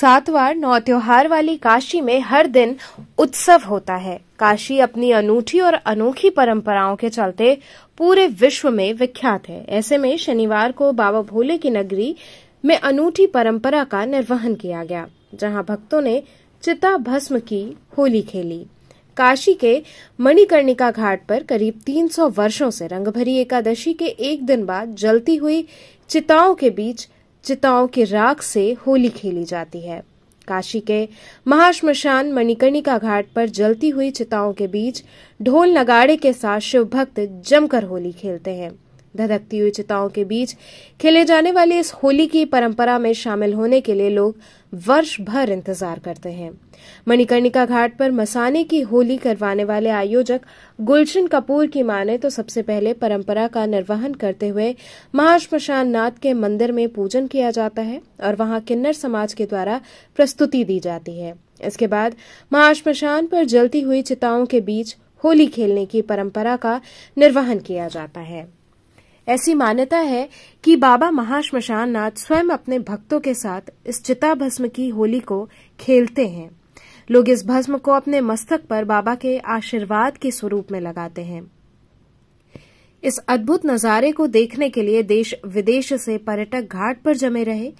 सातवार नौत्योहार वाली काशी में हर दिन उत्सव होता है। काशी अपनी अनूठी और अनोखी परंपराओं के चलते पूरे विश्व में विख्यात है। ऐसे में शनिवार को बाबा भोले की नगरी में अनूठी परंपरा का निर्वहन किया गया, जहां भक्तों ने चिता भस्म की होली खेली। काशी के मणिकर्णिका घाट पर करीब 300 वर्षों से रंगभरी एकादशी के एक दिन बाद जलती हुई चिताओं के बीच चिताओं के राख से होली खेली जाती है। काशी के महाश्मशान मणिकर्णिका घाट पर जलती हुई चिताओं के बीच ढोल नगाड़े के साथ शिव भक्त जमकर होली खेलते हैं। धधकती हुई चिताओं के बीच खेले जाने वाली इस होली की परंपरा में शामिल होने के लिए लोग वर्ष भर इंतजार करते हैं। मणिकर्णिका घाट पर मसाने की होली करवाने वाले आयोजक गुलशन कपूर की माने तो सबसे पहले परंपरा का निर्वहन करते हुए महाश्मशान नाथ के मंदिर में पूजन किया जाता है और वहां किन्नर समाज के द्वारा प्रस्तुति दी जाती है। इसके बाद महाश्मशान पर जलती हुई चिताओं के बीच होली खेलने की परंपरा का निर्वहन किया जाता है। ऐसी मान्यता है कि बाबा महाश्मशान नाथ स्वयं अपने भक्तों के साथ इस चिता भस्म की होली को खेलते हैं। लोग इस भस्म को अपने मस्तक पर बाबा के आशीर्वाद के स्वरूप में लगाते हैं। इस अद्भुत नजारे को देखने के लिए देश विदेश से पर्यटक घाट पर जमे रहे।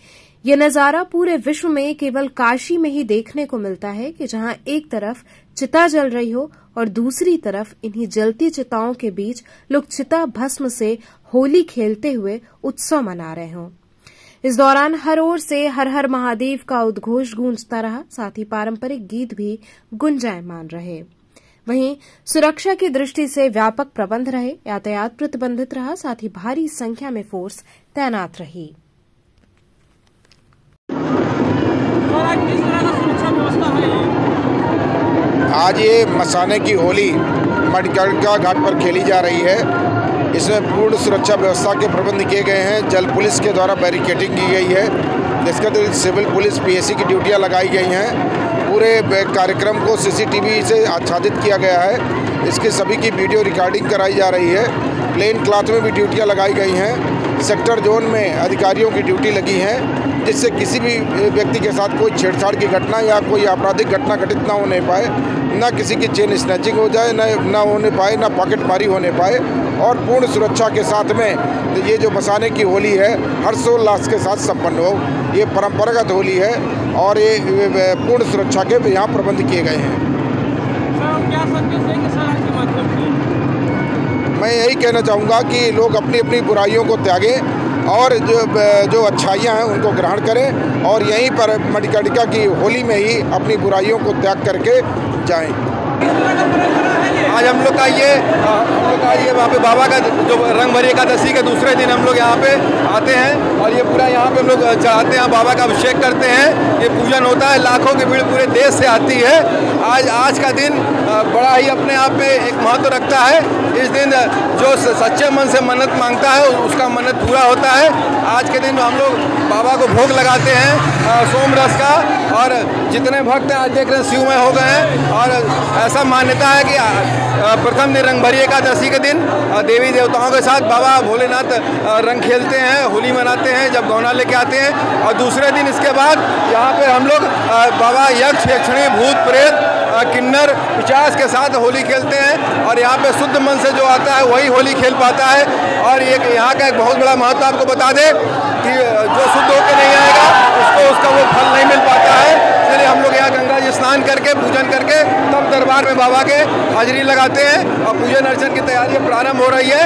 यह नजारा पूरे विश्व में केवल काशी में ही देखने को मिलता है कि जहां एक तरफ चिता जल रही हो और दूसरी तरफ इन्हीं जलती चिताओं के बीच लोग चिता भस्म से होली खेलते हुए उत्सव मना रहे हों। इस दौरान हर ओर से हर हर महादेव का उद्घोष गूंजता रहा, साथ ही पारंपरिक गीत भी गुंजायमान रहे। वहीं सुरक्षा की दृष्टि से व्यापक प्रबंध रहे, यातायात प्रतिबंधित रहा, साथ ही भारी संख्या में फोर्स तैनात रही। आज ये मसाने की होली मणिकर्णिका घाट पर खेली जा रही है। इसमें पूर्ण सुरक्षा व्यवस्था के प्रबंध किए गए हैं। जल पुलिस के द्वारा बैरिकेडिंग की गई है, जिसके अतिरिक्त सिविल पुलिस पीएसी की ड्यूटियां लगाई गई हैं। पूरे कार्यक्रम को सीसीटीवी से आच्छादित किया गया है। इसके सभी की वीडियो रिकॉर्डिंग कराई जा रही है। प्लेन क्लॉथ में भी ड्यूटियाँ लगाई गई हैं। सेक्टर जोन में अधिकारियों की ड्यूटी लगी है, जिससे किसी भी व्यक्ति के साथ कोई छेड़छाड़ की घटना या कोई आपराधिक घटना घटित ना होने पाए, ना किसी की चेन स्नैचिंग हो जाए, ना होने पाए, ना पॉकेटमारी होने पाए। और पूर्ण सुरक्षा के साथ में ये जो मसाने की होली है हर्षोल्लास के साथ संपन्न हो। ये परंपरागत होली है और ये पूर्ण सुरक्षा के यहाँ प्रबंध किए गए हैं। मैं यही कहना चाहूँगा कि लोग अपनी अपनी बुराइयों को त्यागें और जो अच्छाइयाँ हैं उनको ग्रहण करें और यहीं पर मणिकर्णिका की होली में ही अपनी बुराइयों को त्याग करके जाएं। आज हम लोग का ये वहाँ पे बाबा का जो रंगभरी एकादशी के दूसरे दिन हम लोग यहाँ पे आते हैं और ये पूरा यहाँ पे हम लोग चढ़ाते हैं, बाबा का अभिषेक करते हैं, ये पूजन होता है। लाखों की भीड़ पूरे देश से आती है। आज का दिन बड़ा ही अपने आप में एक महत्व रखता है। इस दिन जो सच्चे मन से मन्नत मांगता है उसका मन्नत पूरा होता है। आज के दिन हम लोग बाबा को भोग लगाते हैं सोम रस का और जितने भक्त हैं आज देख रहे हैं शिवमय हो गए हैं। और ऐसा मान्यता है कि प्रथम दिन रंगभरी एकादशी के दिन देवी देवताओं के साथ बाबा भोलेनाथ रंग खेलते हैं, होली मनाते हैं जब गौना लेके आते हैं। और दूसरे दिन इसके बाद यहाँ पर हम लोग बाबा यक्ष यक्षिणी भूत प्रेत किन्नर पिशाच के साथ होली खेलते हैं और यहाँ पे शुद्ध मन से जो आता है वही होली खेल पाता है। और ये यहाँ का एक बहुत बड़ा महत्व आपको बता दें कि जो शुद्ध होकर नहीं आएगा उसको उसका वो फल नहीं मिल पाता है। इसलिए हम लोग यहाँ गंगा जी स्नान करके पूजन करके तब दरबार में बाबा के हाजिरी लगाते हैं और पूजन अर्चन की तैयारी प्रारंभ हो रही है।